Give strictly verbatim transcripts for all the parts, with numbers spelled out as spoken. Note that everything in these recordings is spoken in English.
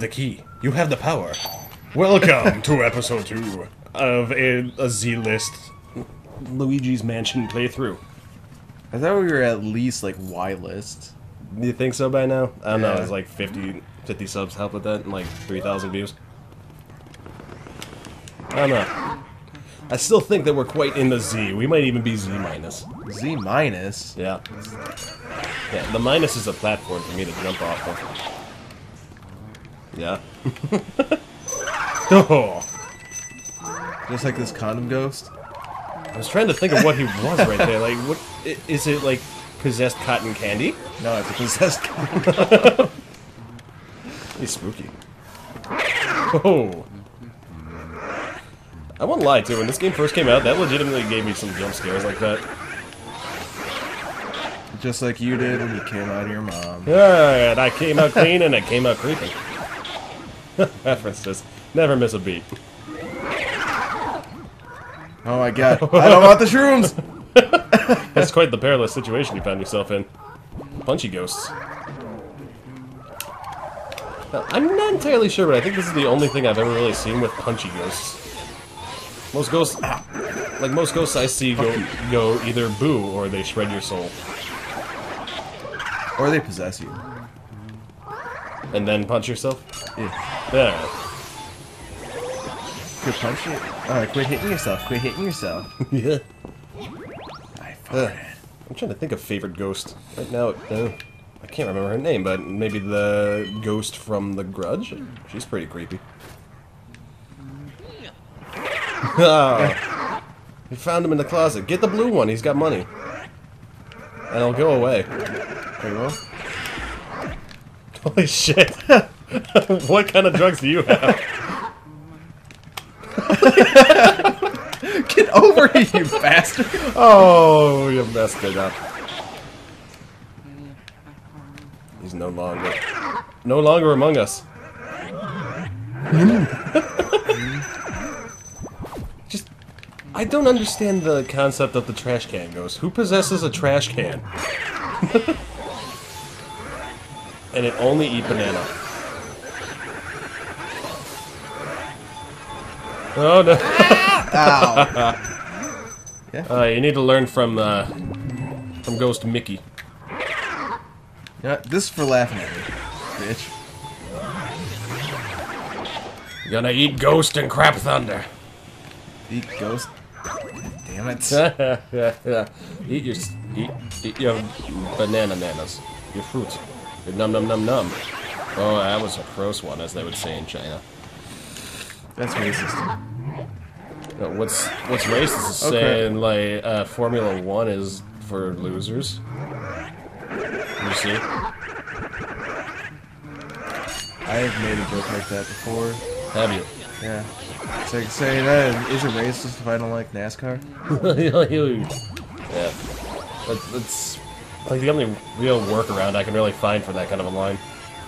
have the key. You have the power. Welcome to episode two of a, a Z-list Luigi's Mansion playthrough. I thought we were at least, like, Y-list. Do you think so by now? I don't yeah. know, it's like fifty, fifty subs help with that and like three thousand views. I don't know. I still think that we're quite in the Z. We might even be Z minus. Z minus? Yeah. Yeah, the minus is a platform for me to jump off of. Yeah. Oh. Just like this condom ghost? I was trying to think of what he was right there. Like, what is it like? Possessed cotton candy? No, it's a possessed cotton candy. He's spooky. Oh. I won't lie, too. When this game first came out, that legitimately gave me some jump scares like that. Just like you did when you came out of your mom. Alright, I came out clean and I came out creepy. References. Never miss a beat. Oh my god. I don't want the shrooms! That's quite the perilous situation you found yourself in. Punchy ghosts. Now, I'm not entirely sure, but I think this is the only thing I've ever really seen with punchy ghosts. Most ghosts, like most ghosts I see, go, go either boo or they shred your soul. Or they possess you. And then punch yourself? Yeah. There. Good punch it. Alright, quit hitting yourself, quit hitting yourself. Yeah. Uh, I'm trying to think of favorite ghost. Right now, uh, I can't remember her name, but maybe the ghost from The Grudge? She's pretty creepy. Oh, we found him in the closet. Get the blue one, he's got money. And I'll go away. Wait, what? Holy shit. What kind of drugs do you have? Get over it, you bastard! Oh, you messed it up. He's no longer... No longer among us. Just... I don't understand the concept of the trash can ghost. Who possesses a trash can? And it only eat banana. Oh no! Ow. Yeah. Uh, you need to learn from uh, from Ghost Mickey. Yeah, this is for laughing at me, bitch. Gonna eat ghost and crap thunder. Eat ghost. Damn it. yeah, yeah. Eat your eat, eat your banana nanas. Your fruits. Your num num num num. Oh, that was a gross one, as they would say in China. That's racist. No, what's what's racist is saying okay. like uh, Formula One is for losers. You see? I have made a joke like that before. Have you? Yeah. It's like saying that is it racist if I don't like NASCAR? Yeah. That's, that's like the only real workaround I can really find for that kind of a line.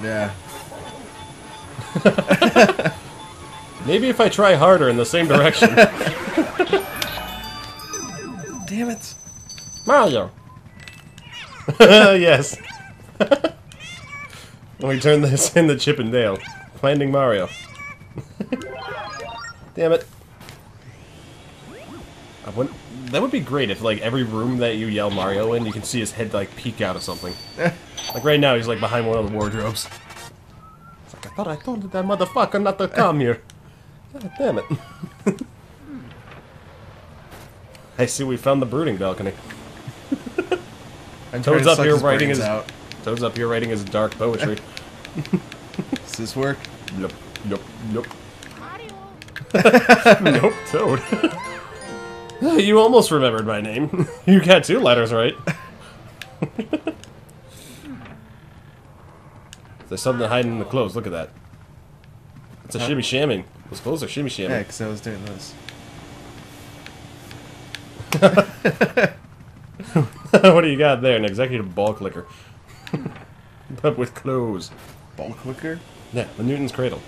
Yeah. Maybe if I try harder in the same direction. Damn it. Mario! Yes. We turn this into Chip and Dale. Finding Mario. Damn it. I wouldn't, that would be great if, like, every room that you yell Mario in, you can see his head, like, peek out of something. Like, right now, he's, like, behind one of the wardrobes. It's like, I thought I told that motherfucker not to come here. God damn it. I see we found the brooding balcony. Toad's up here writing his out. Toad's up here writing his dark poetry. Does this work? Nope. Nope. Nope. Nope, Toad. You almost remembered my name. You got two letters right. There's something hiding in the clothes, look at that. It's a huh? shimmy shamming. Those clothes are shimmy shamming. Yeah, because I was doing this. What do you got there? An executive ball clicker. But with clothes. Ball clicker? Yeah, the Newton's Cradle.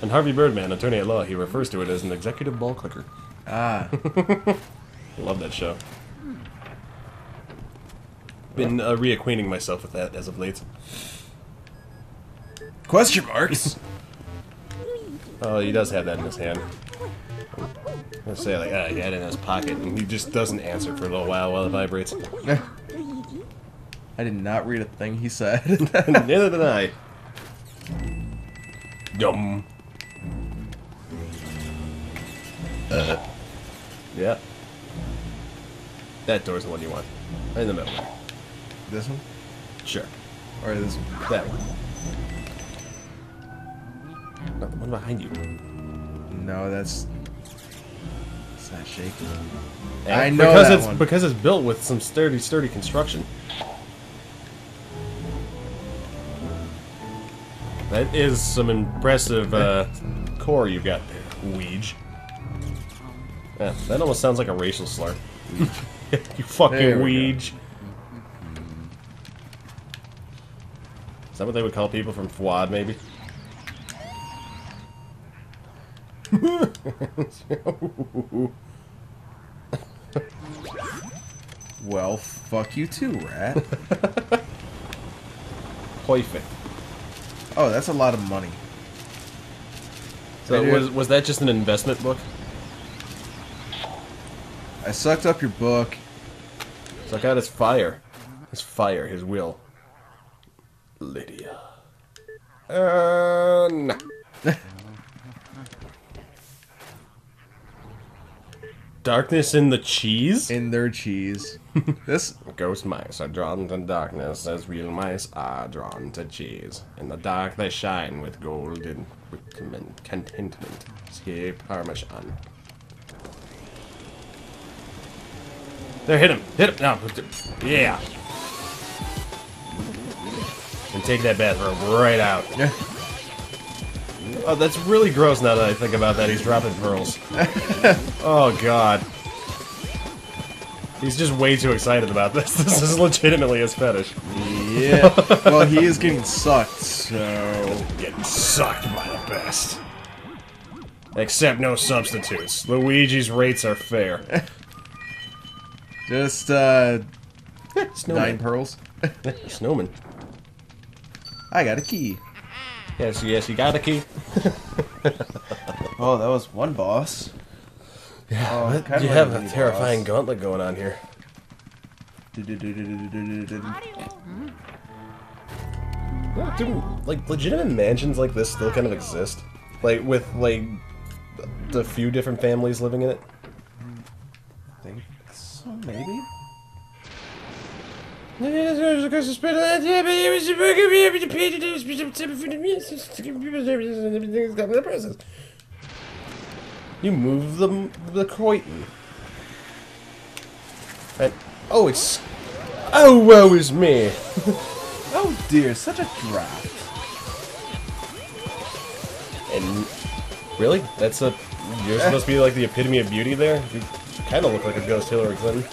And Harvey Birdman, Attorney at Law, he refers to it as an executive ball clicker. Ah. Love that show. Been uh, reacquainting myself with that as of late. Question marks? Oh, he does have that in his hand. Let's say, like, ah, oh, he had it in his pocket, and he just doesn't answer for a little while while it vibrates. I did not read a thing he said. Neither did I. Yum. Uh, yeah. That door's the one you want. Right in the middle. This one? Sure. Or this one? That one. Not the one behind you. No, that's... It's not shaking. And I know because that it's, one. Because it's built with some sturdy, sturdy construction. That is some impressive uh, core you've got there, Weege. Yeah, that almost sounds like a racial slur. You fucking Weege. Is that what they would call people from Fouad, maybe? Well, fuck you too, rat. Perfect. Oh, that's a lot of money. So was was that just an investment book? I sucked up your book. Suck out his fire. His fire, his will. Lydia. Uh, nah. Darkness in the cheese? In their cheese. This ghost mice are drawn to darkness as real mice are drawn to cheese. In the dark they shine with golden contentment. See Parmesan. There, hit him! Hit him! No! Yeah! And take that bathroom right out. Yeah. Oh, that's really gross now that I think about that. He's dropping pearls. Oh, God. He's just way too excited about this. This is legitimately his fetish. Yeah. Well, he is getting sucked, so... Getting sucked by the best. Except no substitutes. Luigi's rates are fair. Just, uh... nine pearls. Snowman. I got a key. Yes, yes, you got a key. Oh, that was one boss. Yeah, oh, you have a terrifying boss. Gauntlet going on here. Well, do, like, legitimate mansions like this still kind of exist? Like, with, like, a few different families living in it? I think so, maybe? You move the, the coin. And, oh, it's... Oh, woe is me. Oh dear, such a draft. And... Really? That's a... You're supposed to be like the epitome of beauty there? You kind of look like a ghost Hillary Clinton.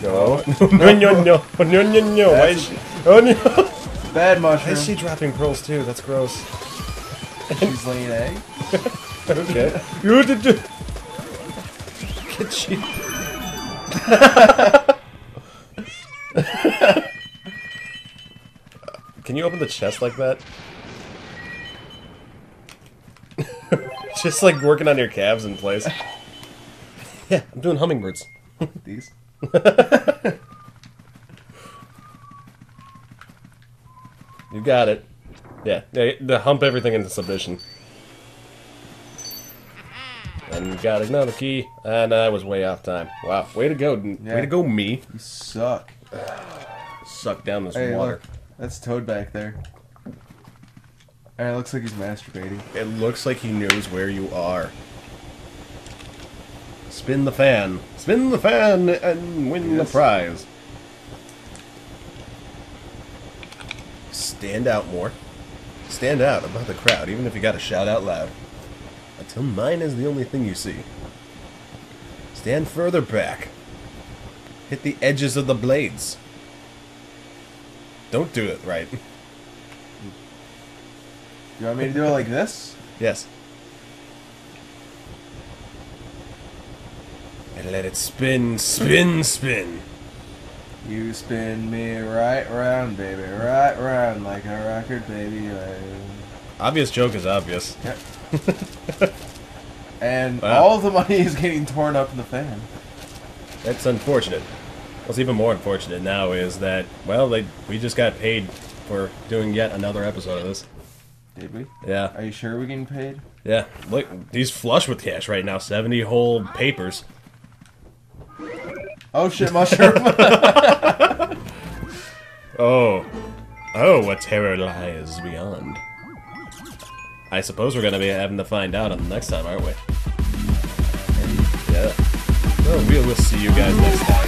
No. No, no, no, no, no, no, no. Why is she... Oh, no. Bad mushroom. Why is she dropping pearls, too? That's gross. She's laying eggs? Okay. You did do... Get she... Can you open the chest like that? Just, like, working on your calves in place. Yeah, I'm doing hummingbirds. These... You got it. Yeah, they, they hump everything into submission. And you got another key, and I was way off time. Wow, way to go, yeah. Way to go, me. You suck. Suck down this hey, water. Look, that's Toad back there. Alright, looks like he's masturbating. It looks like he knows where you are. Spin the fan. Spin the fan and win yes. the prize. Stand out more. Stand out above the crowd, even if you gotta shout out loud. Until mine is the only thing you see. Stand further back. Hit the edges of the blades. Don't do it right. You want me to do it like this? Yes. And let it spin, spin, spin. You spin me right round, baby. Right round like a record, baby. Obvious joke is obvious. Yep. And wow. all the money is getting torn up in the fan. That's unfortunate. What's even more unfortunate now is that, well, they, we just got paid for doing yet another episode of this. Did we? Yeah. Are you sure we're getting paid? Yeah. Look, he's flush with cash right now. seventy whole papers. Oh shit, mushroom. Oh. Oh, what terror lies beyond. I suppose we're gonna be having to find out on the next time, aren't we? Yeah. Well, we'll see you guys next time.